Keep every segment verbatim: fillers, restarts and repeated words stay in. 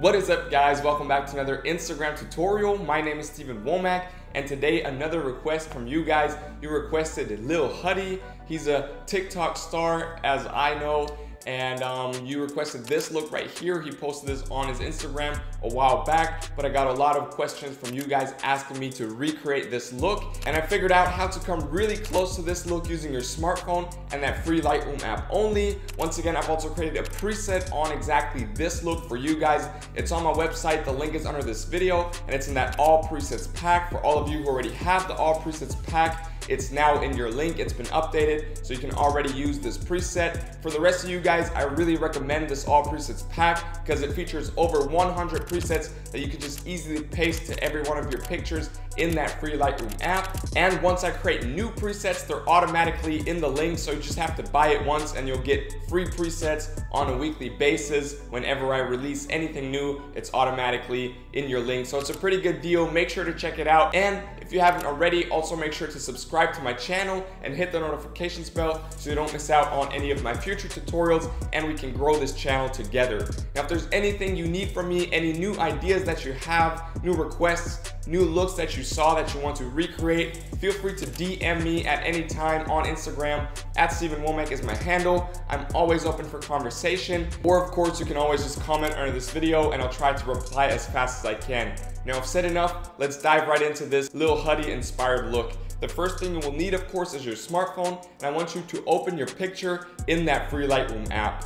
What is up, guys? Welcome back to another Instagram tutorial. My name is Steven Womack, and today another request from you guys. You requested Lil Huddy. He's a TikTok star, as I know, and um, you requested this look right here. He posted this on his Instagram a while back, but I got a lot of questions from you guys asking me to recreate this look, and I figured out how to come really close to this look using your smartphone and that free Lightroom app only. Once again, I've also created a preset on exactly this look for you guys. It's on my website, the link is under this video, and it's in that all presets pack. For all of you who already have the all presets pack, it's now in your link, it's been updated, so you can already use this preset. For the rest of you guys, I really recommend this all presets pack because it features over one hundred presets that you can just easily paste to every one of your pictures in that free Lightroom app. And once I create new presets, they're automatically in the link, so you just have to buy it once and you'll get free presets on a weekly basis. Whenever I release anything new, it's automatically in your link, so it's a pretty good deal. Make sure to check it out, and if you haven't already, also make sure to subscribe to my channel and hit the notifications bell so you don't miss out on any of my future tutorials, and we can grow this channel together. Now, if there's anything you need from me, any new ideas that you have, new requests, new looks that you saw that you want to recreate, feel free to D M me at any time on Instagram. At Steven Womack is my handle. I'm always open for conversation, or of course you can always just comment under this video and I'll try to reply as fast as I can. Now, I've said enough, let's dive right into this Lil Huddy inspired look. The first thing you will need, of course, is your smartphone, and I want you to open your picture in that free Lightroom app.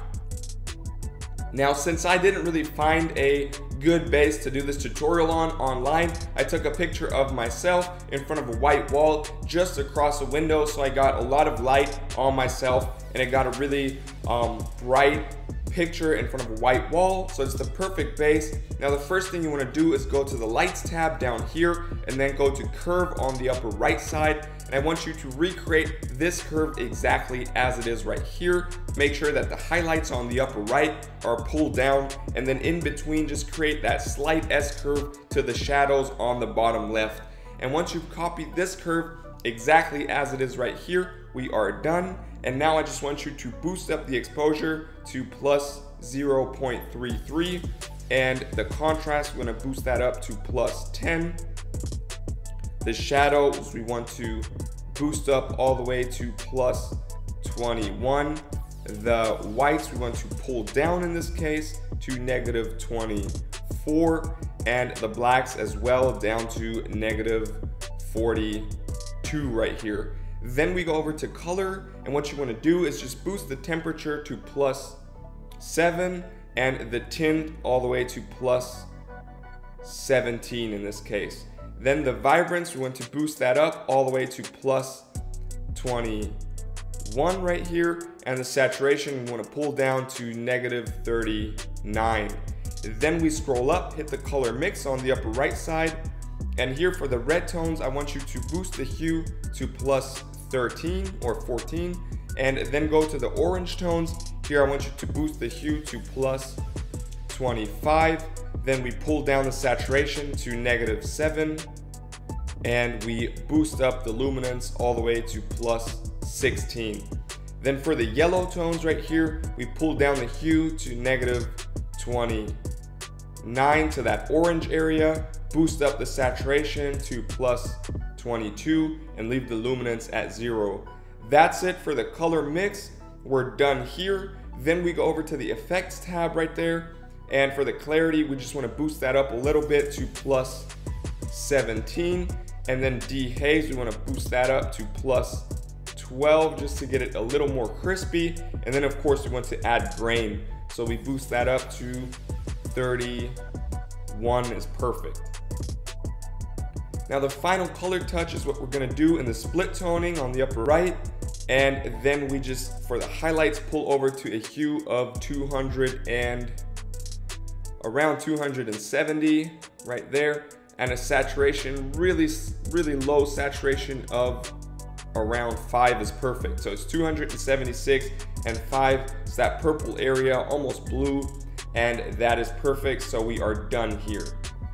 Now, since I didn't really find a good base to do this tutorial on online, I took a picture of myself in front of a white wall just across a window, so I got a lot of light on myself, and it got a really um, bright picture in front of a white wall, so it's the perfect base. Now, the first thing you want to do is go to the lights tab down here and then go to curve on the upper right side, and I want you to recreate this curve exactly as it is right here. Make sure that the highlights on the upper right are pulled down, and then in between just create that slight S curve to the shadows on the bottom left. And once you've copied this curve exactly as it is right here, we are done. And now I just want you to boost up the exposure to plus zero point three three, and the contrast, we're going to boost that up to plus ten. The shadows, we want to boost up all the way to plus twenty-one. The whites, we want to pull down in this case to negative twenty-four, and the blacks as well down to negative forty-two right here. Then we go over to color, and what you want to do is just boost the temperature to plus seven and the tint all the way to plus seventeen in this case. Then the vibrance, we want to boost that up all the way to plus twenty-one right here, and the saturation we want to pull down to negative thirty-nine. Then we scroll up, hit the color mix on the upper right side, and here for the red tones, I want you to boost the hue to plus thirteen or fourteen, and then go to the orange tones. Here I want you to boost the hue to plus twenty-five, then we pull down the saturation to negative seven, and we boost up the luminance all the way to plus sixteen. Then for the yellow tones right here, we pull down the hue to negative twenty-nine to that orange area, boost up the saturation to plus twenty-two, and leave the luminance at zero. That's it for the color mix. We're done here. Then we go over to the effects tab right there, and for the clarity, we just want to boost that up a little bit to plus seventeen, and then dehaze, we want to boost that up to plus twelve just to get it a little more crispy, and then of course we want to add grain, so we boost that up to thirty-one is perfect. Now, the final color touch is what we're going to do in the split toning on the upper right, and then we just, for the highlights, pull over to a hue of two hundred and around two hundred seventy right there, and a saturation, really really low saturation of around five is perfect. So it's two hundred seventy-six and five, it's that purple area, almost blue, and that is perfect. So we are done here.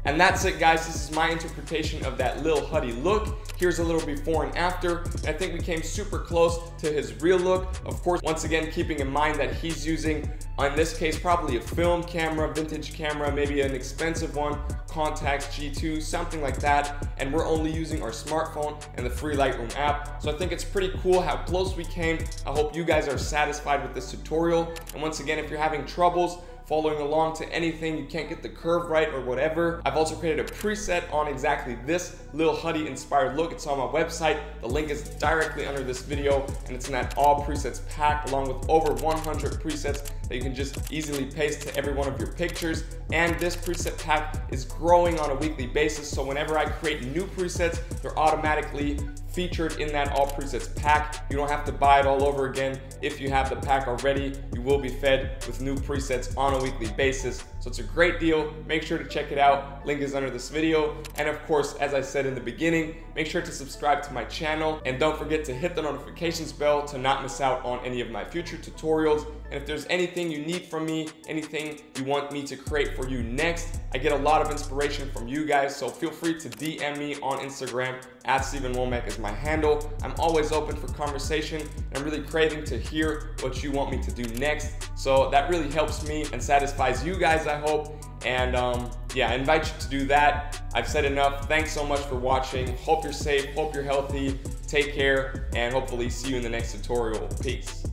And that's it, guys. This is my interpretation of that Lil Huddy look. Here's a little before and after. I think we came super close to his real look. Of course, once again, keeping in mind that he's using, in this case, probably a film camera, vintage camera, maybe an expensive one, Contax G two, something like that. And we're only using our smartphone and the free Lightroom app. So I think it's pretty cool how close we came. I hope you guys are satisfied with this tutorial. And once again, if you're having troubles following along to anything, you can't get the curve right or whatever, I've also created a preset on exactly this Lil Huddy inspired look. It's on my website. The link is directly under this video, and it's in that all presets pack along with over one hundred presets that you can just easily paste to every one of your pictures. And this preset pack is growing on a weekly basis, so whenever I create new presets, they're automatically featured in that all presets pack. You don't have to buy it all over again. If you have the pack already, you will be fed with new presets on a weekly basis. So it's a great deal. Make sure to check it out. Link is under this video. And of course, as I said in the beginning, make sure to subscribe to my channel, and don't forget to hit the notifications bell to not miss out on any of my future tutorials. And if there's anything you need from me, anything you want me to create for you next, I get a lot of inspiration from you guys, so feel free to D M me on Instagram. At Steven Womack is my handle. I'm always open for conversation. I'm really craving to hear what you want me to do next. So that really helps me and satisfies you guys, I hope. And um, yeah, I invite you to do that. I've said enough. Thanks so much for watching. Hope you're safe. Hope you're healthy. Take care, and hopefully see you in the next tutorial. Peace.